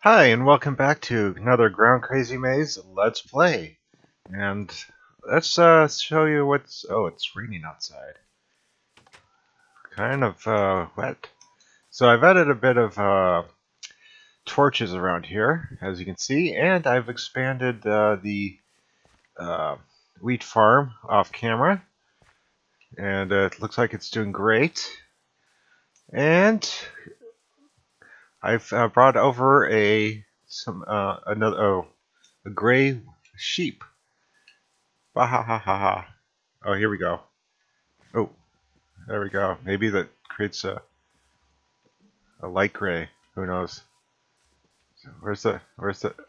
Hi, and welcome back to another Ground Crazy Maze Let's Play. And let's show you what's... Oh, it's raining outside. Kind of wet. So I've added a bit of torches around here, as you can see. And I've expanded the wheat farm off camera. And it looks like it's doing great. And... I've brought over a gray sheep. Bahahaha. Oh, here we go. Oh, there we go. Maybe that creates a light gray. Who knows? So where's the?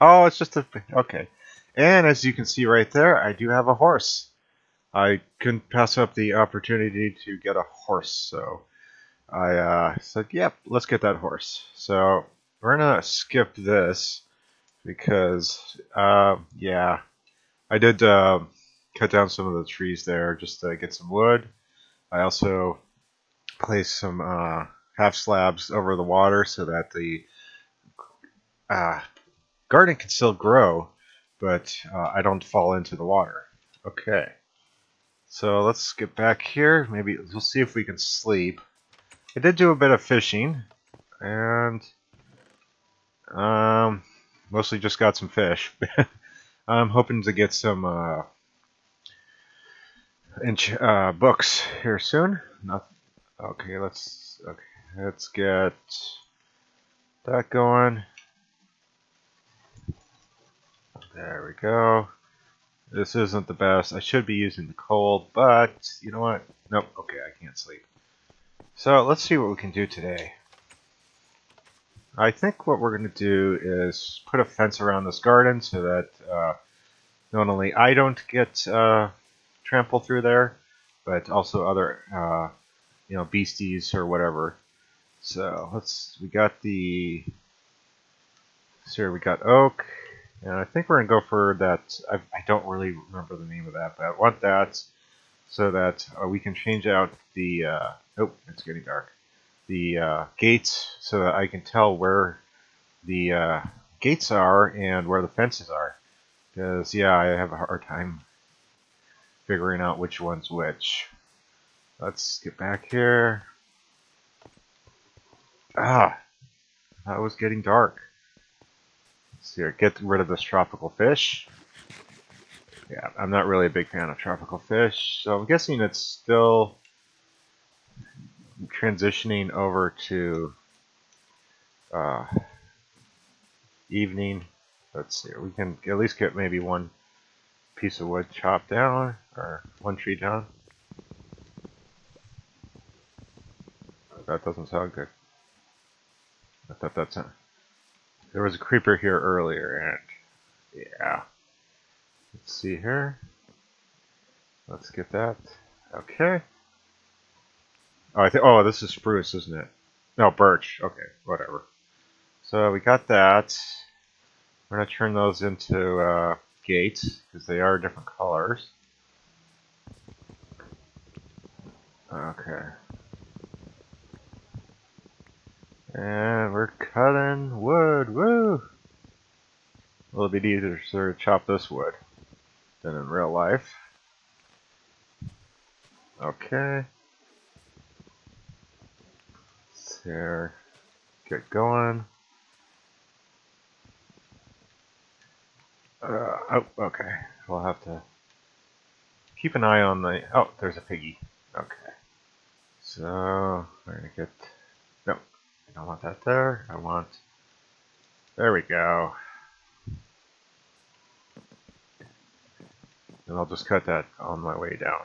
Oh, it's just a. Okay. And as you can see right there, I do have a horse. I couldn't pass up the opportunity to get a horse, so. I said, yep, let's get that horse. So we're gonna skip this because yeah, I did cut down some of the trees there just to get some wood. I also placed some half slabs over the water so that the garden can still grow, but I don't fall into the water. Okay, so let's get back here. Maybe we'll see if we can sleep. I did do a bit of fishing, and mostly just got some fish. I'm hoping to get some books here soon. Okay, let's get that going. There we go. This isn't the best. I should be using the coal, but you know what? Nope. Okay, I can't sleep. So let's see what we can do today. I think what we're going to do is put a fence around this garden so that not only I don't get trampled through there, but also other you know, beasties or whatever. So we got oak, and I think we're gonna go for that. I don't really remember the name of that, but I want that so that we can change out the. Oh, it's getting dark. The gates, so that I can tell where the gates are and where the fences are. Because, yeah, I have a hard time figuring out which one's which. Let's get back here. Ah, that was getting dark. Let's see here. Get rid of this tropical fish. Yeah, I'm not really a big fan of tropical fish, so I'm guessing it's still... transitioning over to evening. Let's see, we can at least get maybe one piece of wood chopped down, or one tree down. That doesn't sound good. I thought that sounded... There was a creeper here earlier, and yeah. Let's see here. Let's get that. Okay. Oh, oh, this is spruce, isn't it? No, birch. Okay, whatever. So we got that. We're going to turn those into gates, because they are different colors. Okay. And we're cutting wood. Woo! A little bit easier to chop this wood than in real life. Okay. There, get going. Oh, okay. We'll have to keep an eye on the. Oh, there's a piggy. Okay. So we're gonna get. No, I don't want that there. I want. There we go. And I'll just cut that on my way down.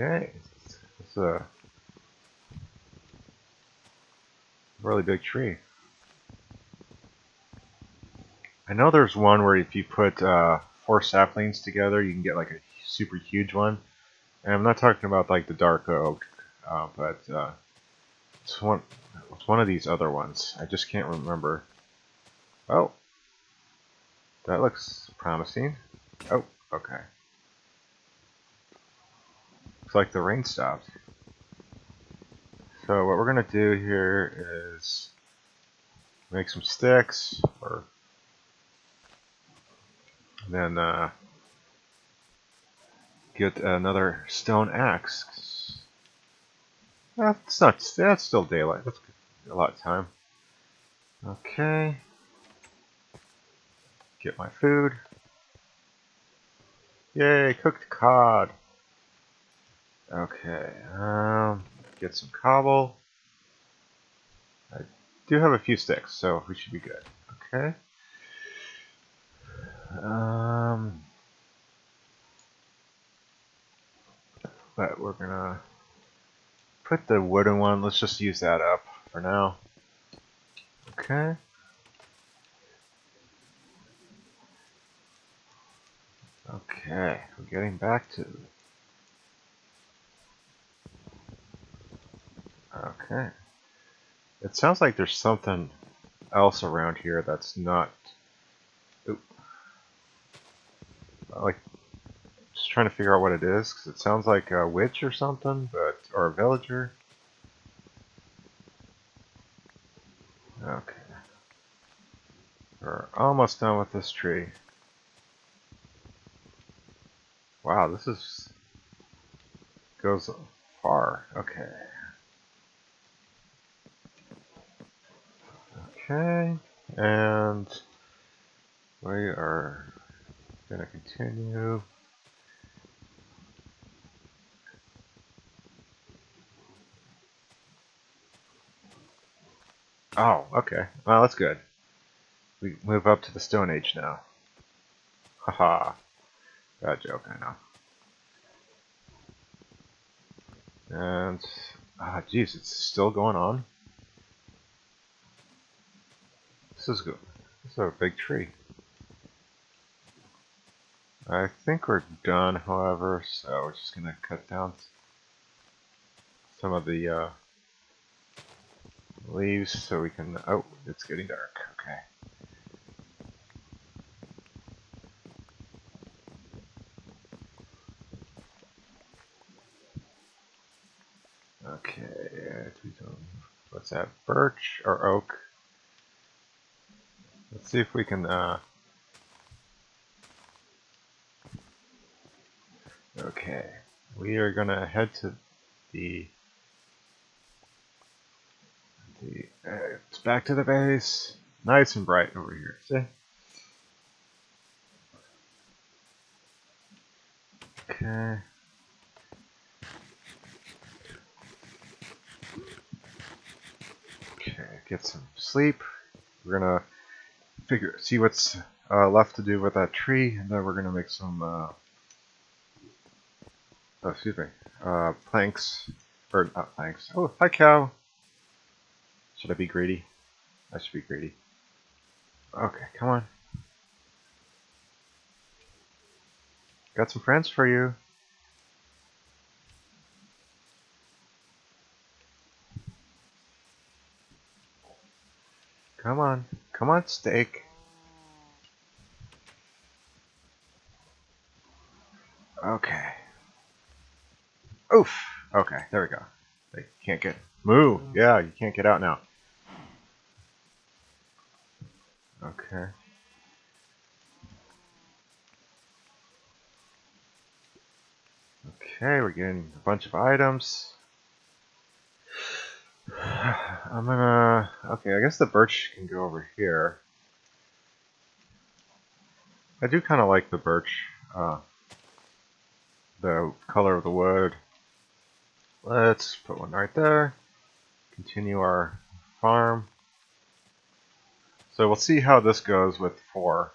Okay, it's a really big tree. I know there's one where if you put 4 saplings together, you can get like a super huge one. And I'm not talking about like the dark oak, but it's one of these other ones. I just can't remember. Oh, that looks promising. Oh, okay. It's like the rain stopped. So what we're going to do here is make some sticks, or then get another stone axe. That's not, that's still daylight. That's a lot of time. Okay. Get my food. Yay, cooked cod. Okay, get some cobble. I do have a few sticks, so we should be good. Okay. But we're gonna put the wooden one. Let's just use that up for now. Okay. Okay, we're getting back to. Okay. It sounds like there's something else around here that's not. Oop. Like, just trying to figure out what it is, because it sounds like a witch or something, but or a villager. Okay. We're almost done with this tree. Wow, this is goes far. Okay. Okay, and we are going to continue. Oh, okay. Well, that's good. We move up to the Stone Age now. Haha. Bad joke, I know. And, ah, geez, it's still going on. This is good. This is a big tree. I think we're done, however, so we're just gonna cut down some of the leaves so we can. Oh, it's getting dark. Okay. Okay. What's that? Birch or oak? Let's see if we can, okay, we are going to head to the it's back to the base, nice and bright over here, see? Okay. Okay, get some sleep, we're going to see what's left to do with that tree, and then we're gonna make some oh, excuse me, planks, or not planks. Oh, hi cow. Should I be greedy? I should be greedy. Okay, come on. Got some friends for you. Come on. Come on, steak. Okay. Oof. Okay, there we go. They can't get. Moo. Yeah, you can't get out now. Okay. Okay, we're getting a bunch of items. I'm gonna. Okay, I guess the birch can go over here. I do kind of like the birch, the color of the wood. Let's put one right there. Continue our farm. So we'll see how this goes with 4.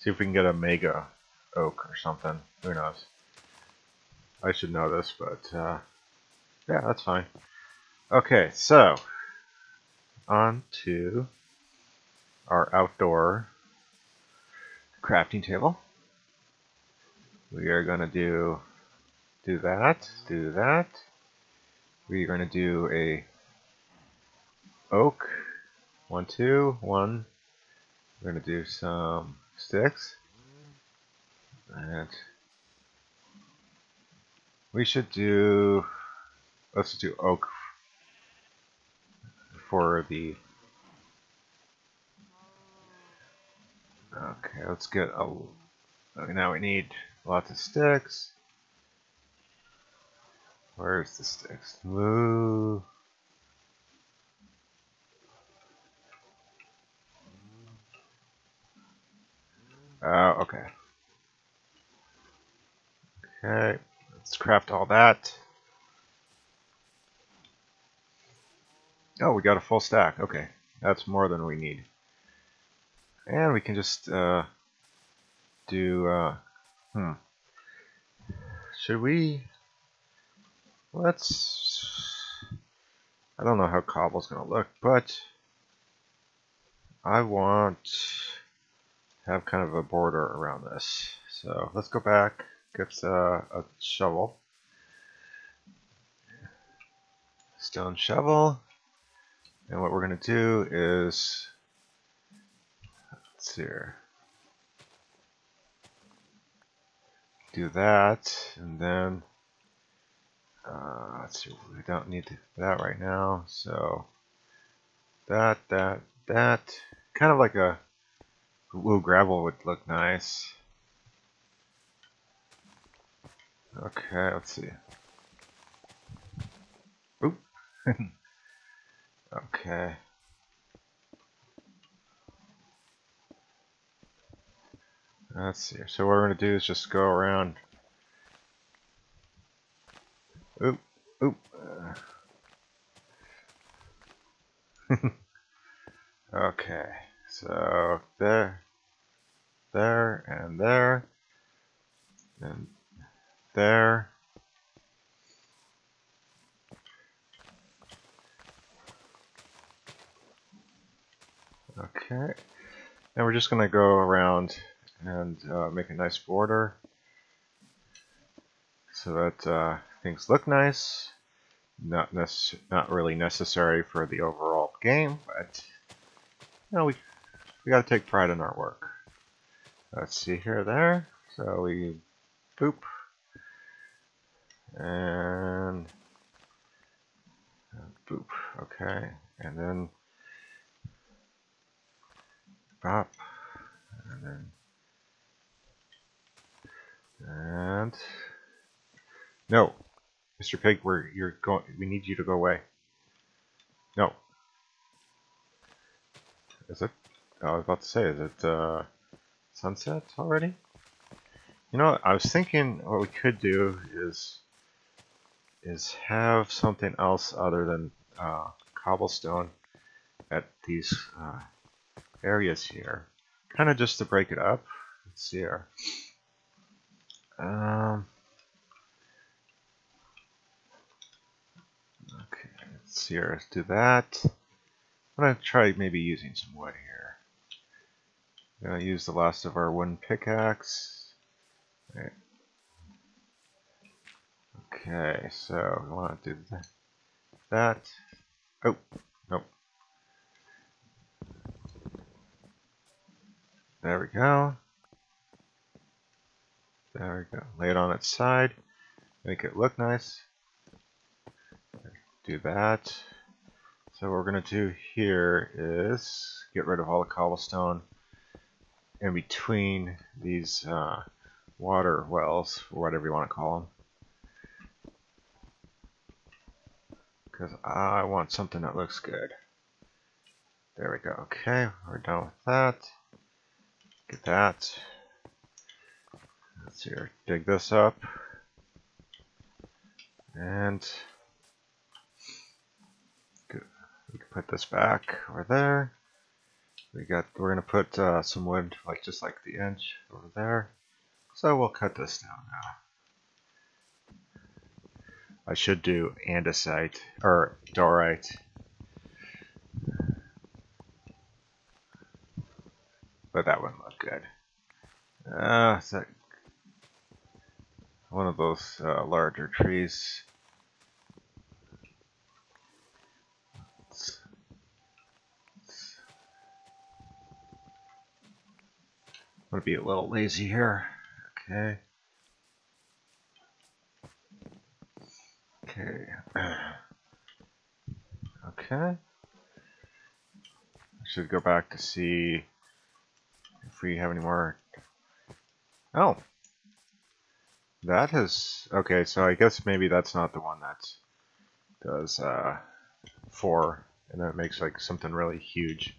See if we can get a mega oak or something. Who knows? I should know this, but yeah, that's fine. Okay, so on to our outdoor crafting table. We are gonna do that. We're gonna do a oak 1, 2, 1. We're gonna do some sticks, and we should do. Let's do oak for the... Okay, let's get a... Okay, now we need lots of sticks. Where's the sticks? Woo! Oh, okay. Okay, let's craft all that. Oh, we got a full stack. Okay, that's more than we need. And we can just do... Should we... I don't know how cobble's gonna look, but I want to have kind of a border around this. So let's go back, get a shovel, stone shovel, and what we're gonna do is, let's see here, do that, and then let's see, we don't need that right now, so that kind of like a blue gravel would look nice. Okay, let's see. Oop. Okay. Let's see. So what we're gonna do is just go around. Oop, oop. Okay, so there, and there, and there. Okay, and we're just gonna go around and make a nice border so that things look nice. Not really necessary for the overall game, but you know, we gotta take pride in our work. Let's see here, there. So we boop and boop. Okay, and then pop, and then and. No, Mr. Pig, you're going. We need you to go away. No. Is it? I was about to say, is it sunset already? You know, I was thinking what we could do is have something else other than cobblestone at these areas here, kind of just to break it up. Let's see here. Let's see here, let's do that. I'm going to try maybe using some wood here. I'm going to use the last of our wooden pickaxe. Right. Okay, so we want to do that. Oh, nope. There we go. There we go. Lay it on its side. Make it look nice. Do that. So what we're gonna do here is get rid of all the cobblestone in between these water wells, or whatever you want to call them, because I want something that looks good. There we go. Okay, we're done with that. Get that. Let's see here. Dig this up and. We can put this back over there. We're gonna put some wood, like just like the inch over there. So we'll cut this down now. I should do andesite or dorite. But that wouldn't look good. It's like one of those larger trees. I'm gonna be a little lazy here. Okay. Okay. Okay. should go back to see if we have any more. Oh, that has, okay, so I guess maybe that's not the one that does 4, and that makes like something really huge.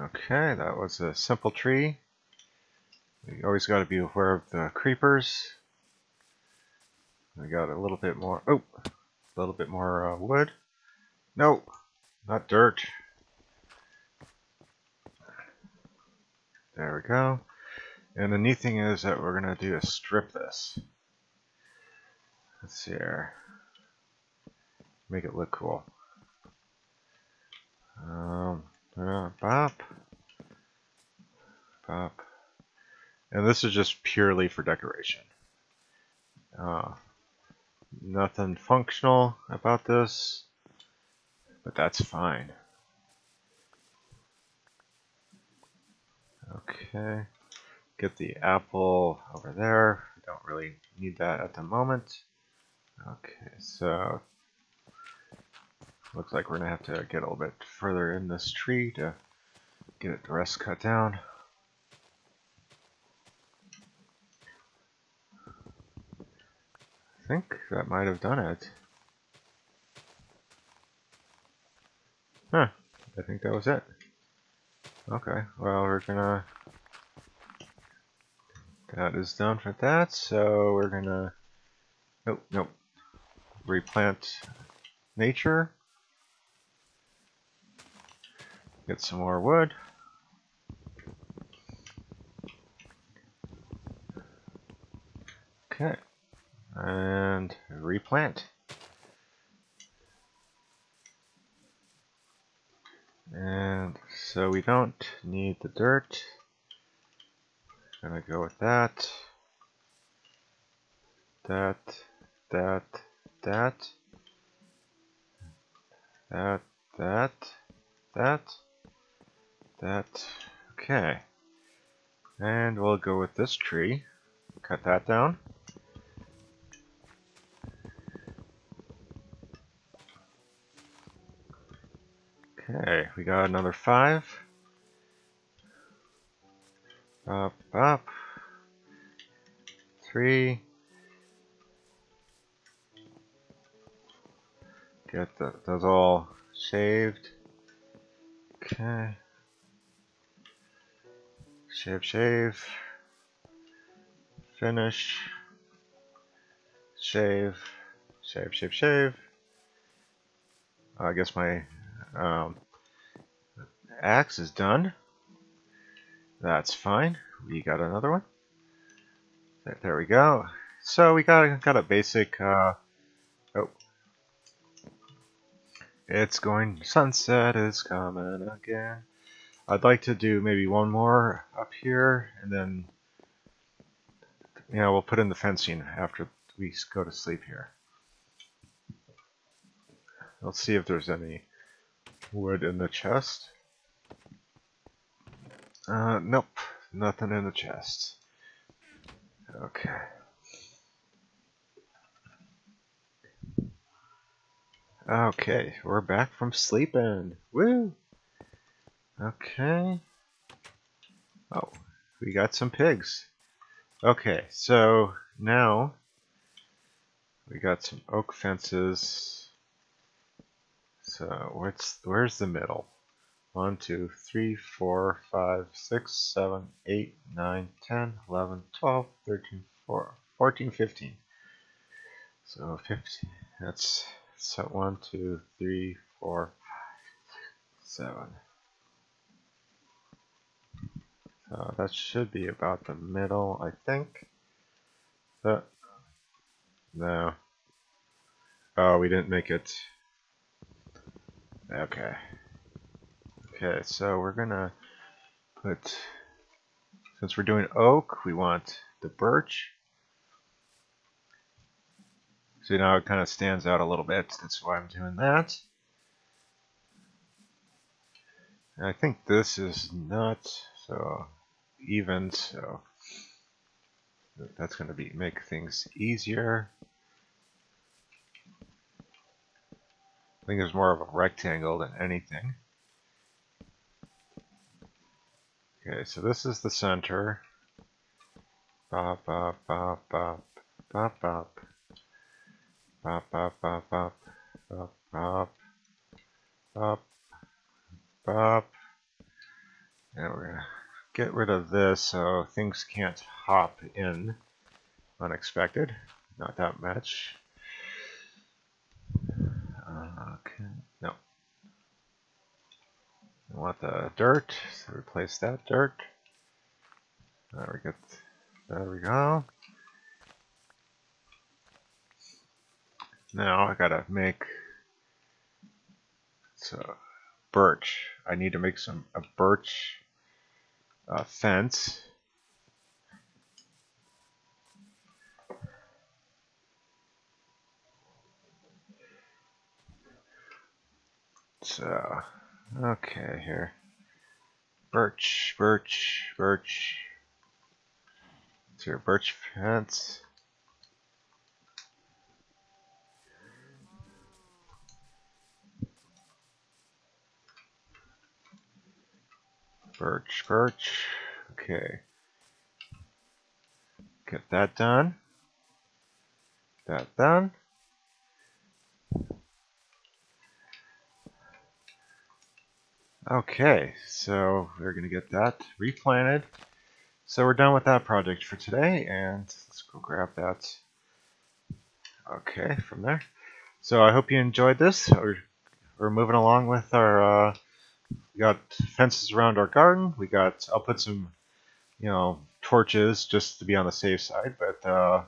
Okay, that was a simple tree. You always got to be aware of the creepers. I got a little bit more, oh, a little bit more wood. No, not dirt. There we go. And the neat thing is that we're going to do is strip this. Let's see here. Make it look cool. Pop. Pop. And this is just purely for decoration. Nothing functional about this, but that's fine. Okay, get the apple over there. I don't really need that at the moment. Okay, so looks like we're gonna have to get a little bit further in this tree to get it the rest cut down. I think that might have done it. Huh, I think that was it. Okay, well, we're gonna, that is done for that, so we're gonna, nope, nope, replant nature, get some more wood. Okay, and replant. And so we don't need the dirt. I'm gonna go with that. That. Okay. And we'll go with this tree. Cut that down. Okay, we got another 5. Up, up. 3. Get those all shaved. Okay. Shave, shave. Finish. Shave. Shave, shave, shave. I guess my axe is done. That's fine. We got another one. There we go. So we got a basic. Oh, it's going. Sunset is coming again. I'd like to do maybe one more up here, and then we'll put in the fencing after we go to sleep here. Let's see if there's any wood in the chest. Nope, nothing in the chest. Okay. Okay, we're back from sleeping. Woo! Okay. Oh, we got some pigs. Okay, so now we got some oak fences. So where's the middle? 1, 2, 3, 4, 5, 6, 7, 8, 9, 10, 11, 12, 13, 14, 15. So 15, that's so 1, 2, 3, 4, 5, 6, 7. So that should be about the middle, I think. But, no. Oh, we didn't make it. Okay. Okay, so we're gonna put, since we're doing oak, we want the birch. See, now it kind of stands out a little bit. That's why I'm doing that. And I think this is not so even, so that's gonna be make things easier. think it's more of a rectangle than anything. Okay, so this is the center. Bop, bop, bop, bop, bop, bop. Bop, bop, bop, bop, bop, bop, bop, bop. And we're gonna get rid of this so things can't hop in unexpected. Not that much. Okay, no. I want the dirt, so replace that dirt. There we go. Now I gotta make so birch. I need to make a birch fence. So okay, here, birch, birch, birch. It's your birch fence. Birch, birch. Okay. Get that done. That done. Okay, so we're going to get that replanted. So we're done with that project for today, and let's go grab that. Okay, from there. So I hope you enjoyed this. We're moving along with our... we got fences around our garden. We got, I'll put some, you know, torches just to be on the safe side, but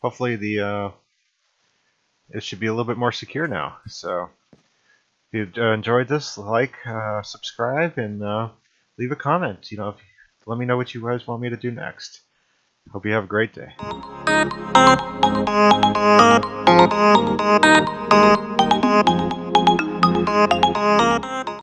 hopefully the it should be a little bit more secure now. So if you enjoyed this, like, subscribe, and leave a comment. You know, let me know what you guys want me to do next. Hope you have a great day.